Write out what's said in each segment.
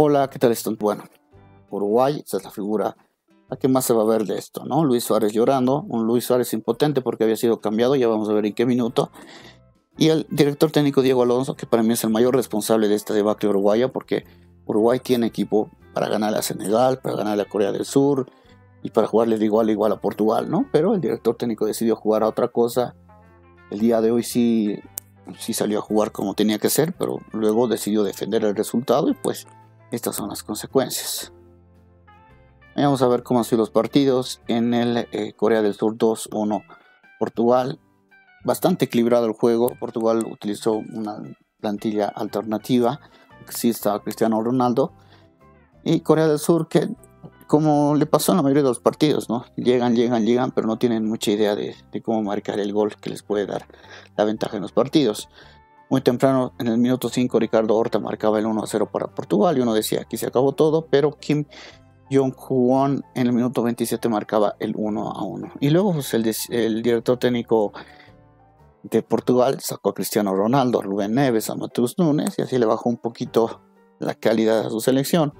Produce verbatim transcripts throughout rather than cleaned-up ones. Hola, ¿qué tal esto? Bueno, Uruguay, esa es la figura. ¿A qué más se va a ver de esto, no? Luis Suárez llorando, un Luis Suárez impotente porque había sido cambiado, ya vamos a ver en qué minuto. Y el director técnico Diego Alonso, que para mí es el mayor responsable de esta debacle uruguaya, porque Uruguay tiene equipo para ganar a Senegal, para ganar a Corea del Sur y para jugarle de igual a igual a Portugal, ¿no? Pero el director técnico decidió jugar a otra cosa. El día de hoy sí, sí salió a jugar como tenía que ser, pero luego decidió defender el resultado y pues estas son las consecuencias. Vamos a ver cómo han sido los partidos. En el eh, Corea del Sur dos uno Portugal. Bastante equilibrado el juego. Portugal utilizó una plantilla alternativa. Sí estaba Cristiano Ronaldo. Y Corea del Sur, que como le pasó en la mayoría de los partidos, ¿no? Llegan, llegan, llegan, pero no tienen mucha idea de, de cómo marcar el gol que les puede dar la ventaja en los partidos. Muy temprano, en el minuto cinco, Ricardo Horta marcaba el uno a cero para Portugal. Y uno decía, aquí se acabó todo, pero Kim Jong-un en el minuto veintisiete marcaba el uno a uno. Y luego pues, el, el director técnico de Portugal sacó a Cristiano Ronaldo, a Rubén Neves, a Matheus Nunes, y así le bajó un poquito la calidad a su selección,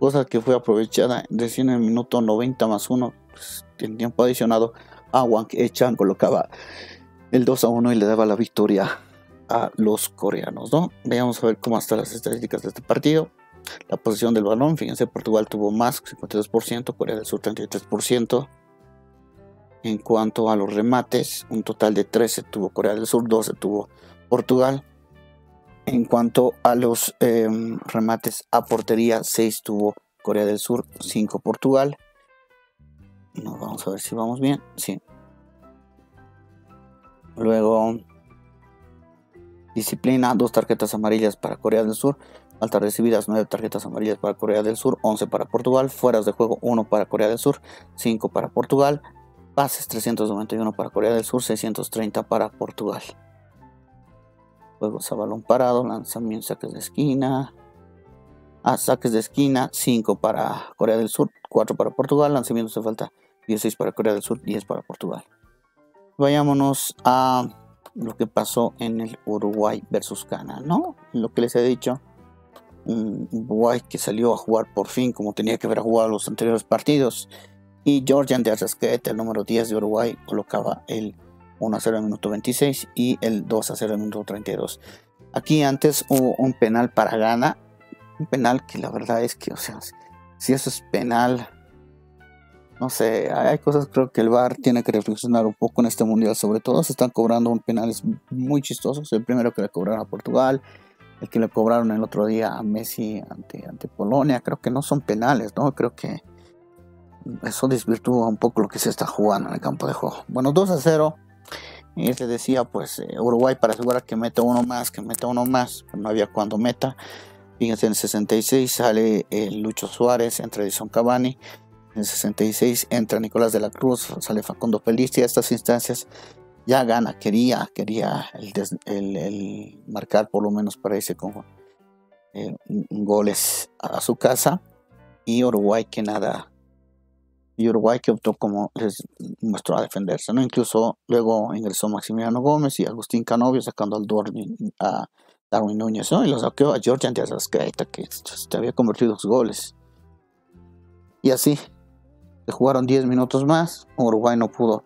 cosa que fue aprovechada recién en el minuto noventa más uno, pues, en tiempo adicionado. Hwang Hee-chan colocaba el dos a uno y le daba la victoria a los coreanos, ¿no? Veamos a ver cómo están las estadísticas de este partido. La posesión del balón, fíjense, Portugal tuvo más, cincuenta y dos por ciento, Corea del Sur treinta y tres por ciento. En cuanto a los remates, un total de trece tuvo Corea del Sur, doce tuvo Portugal. En cuanto a los eh, remates a portería, seis tuvo Corea del Sur, cinco Portugal. Nos vamos a ver si vamos bien, sí. Luego, disciplina, dos tarjetas amarillas para Corea del Sur. Faltas recibidas, nueve tarjetas amarillas para Corea del Sur, once para Portugal. Fueras de juego, uno para Corea del Sur, cinco para Portugal. Pases, trescientos noventa y uno para Corea del Sur, seiscientos treinta para Portugal. Juegos a balón parado, lanzamientos, saques de esquina. Ah, saques de esquina, cinco para Corea del Sur, cuatro para Portugal. Lanzamientos de falta, dieciséis para Corea del Sur, diez para Portugal. Vayámonos a lo que pasó en el Uruguay versus Ghana, ¿no? Lo que les he dicho. Un Uruguay que salió a jugar por fin como tenía que haber jugado los anteriores partidos. Y Giorgian de Arrascaeta, el número diez de Uruguay, colocaba el uno a cero en el minuto veintiséis y el dos a cero en el minuto treinta y dos. Aquí antes hubo un penal para Ghana. Un penal que la verdad es que, o sea, si eso es penal, no sé, hay cosas, creo que el V A R tiene que reflexionar un poco en este mundial. Sobre todo se están cobrando un penal muy chistoso. Es el primero que le cobraron a Portugal. El que le cobraron el otro día a Messi ante, ante Polonia, creo que no son penales, ¿no? Creo que eso desvirtúa un poco lo que se está jugando en el campo de juego. Bueno, dos a cero. Y les decía, pues, eh, Uruguay para asegurar que meta uno más, que meta uno más. No había cuando meta. Fíjense, en el sesenta y seis sale eh, Lucho Suárez, entra Edison Cavani. En el sesenta y seis entra Nicolás de la Cruz, sale Facundo Feliz. Y a estas instancias ya Ghana quería, quería el, des, el, el marcar por lo menos para irse con eh, goles a su casa. Y Uruguay que nada, y Uruguay que optó como les mostró a defenderse, ¿no? Incluso luego ingresó Maximiliano Gómez y Agustín Canovio sacando al Duarte, a Darwin Núñez, ¿no? Y lo saqueó a Giorgian de Arrascaeta, que se había convertido en dos goles. Y así, se jugaron diez minutos más, Uruguay no pudo.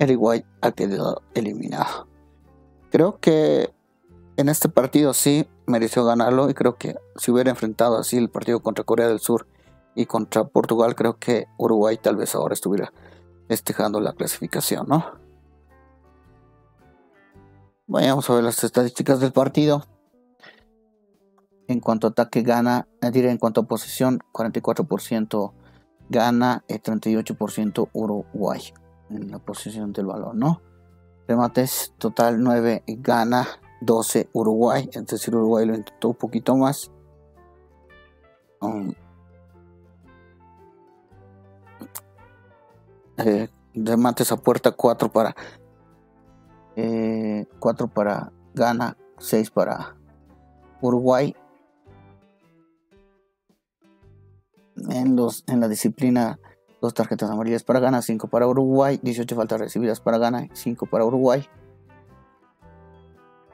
Uruguay ha quedado eliminado. Creo que en este partido sí mereció ganarlo, y creo que si hubiera enfrentado así el partido contra Corea del Sur y contra Portugal, creo que Uruguay tal vez ahora estuviera festejando la clasificación, ¿no? Vayamos a ver las estadísticas del partido. En cuanto a ataque gana, diré en cuanto a posesión, cuarenta y cuatro por ciento gana, y treinta y ocho por ciento Uruguay en la posición del balón, ¿no? Remates total nueve Ghana, doce Uruguay, es decir, Uruguay lo intentó un poquito más. Um, eh, remates a puerta cuatro para eh, cuatro para Ghana, seis para Uruguay. En los en la disciplina, dos tarjetas amarillas para Ghana, cinco para Uruguay, dieciocho faltas recibidas para Ghana, cinco para Uruguay.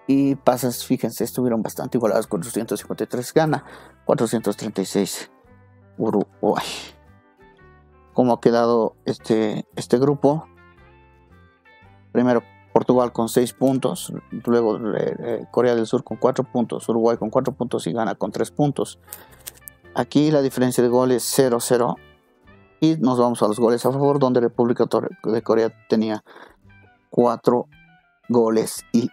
Y pases, fíjense, estuvieron bastante igualadas con doscientos cincuenta y tres Ghana, cuatrocientos treinta y seis, Uruguay. ¿Cómo ha quedado este, este grupo? Primero Portugal con seis puntos, luego eh, Corea del Sur con cuatro puntos, Uruguay con cuatro puntos y Ghana con tres puntos. Aquí la diferencia de goles cero cero. Y nos vamos a los goles a favor, donde República de Corea tenía cuatro goles y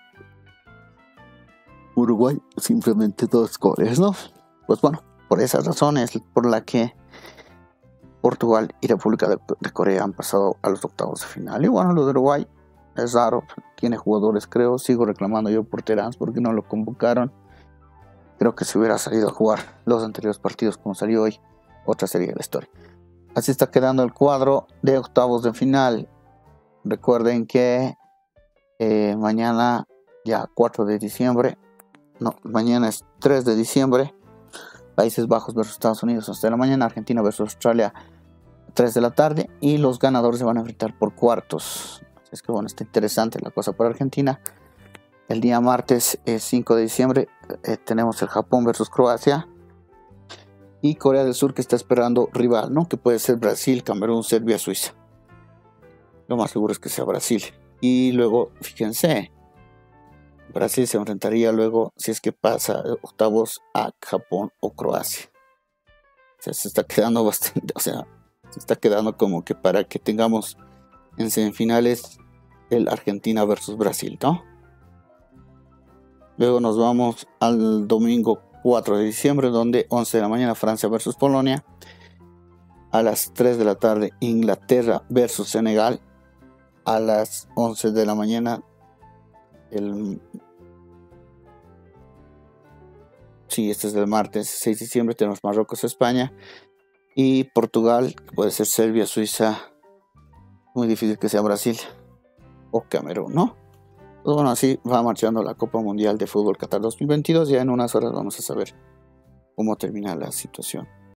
Uruguay simplemente dos goles, ¿no? Pues bueno, por esas razones por la que Portugal y República de, de Corea han pasado a los octavos de final. Y bueno, lo de Uruguay es raro, tiene jugadores, creo, sigo reclamando yo por Teráns porque no lo convocaron. Creo que si hubiera salido a jugar los anteriores partidos como salió hoy, otra sería la historia. Así está quedando el cuadro de octavos de final. Recuerden que eh, mañana, ya cuatro de diciembre, no, mañana es tres de diciembre, Países Bajos versus Estados Unidos, once de la mañana, Argentina versus Australia, tres de la tarde, y los ganadores se van a enfrentar por cuartos. Así es que bueno, está interesante la cosa para Argentina. El día martes, eh, cinco de diciembre, eh, tenemos el Japón versus Croacia. Y Corea del Sur, que está esperando rival, ¿no? Que puede ser Brasil, Camerún, Serbia, Suiza. Lo más seguro es que sea Brasil. Y luego, fíjense, Brasil se enfrentaría luego, si es que pasa octavos, a Japón o Croacia. O sea, se está quedando bastante, o sea, se está quedando como que para que tengamos en semifinales el Argentina versus Brasil, ¿no? Luego nos vamos al domingo cuatro de diciembre, donde once de la mañana Francia versus Polonia, a las tres de la tarde Inglaterra versus Senegal, a las once de la mañana el... sí, este es del martes seis de diciembre, tenemos Marruecos, España y Portugal, que puede ser Serbia, Suiza, muy difícil que sea Brasil o Camerún, ¿no? Bueno, así va marchando la Copa Mundial de Fútbol Qatar dos mil veintidós. Ya en unas horas vamos a saber cómo termina la situación.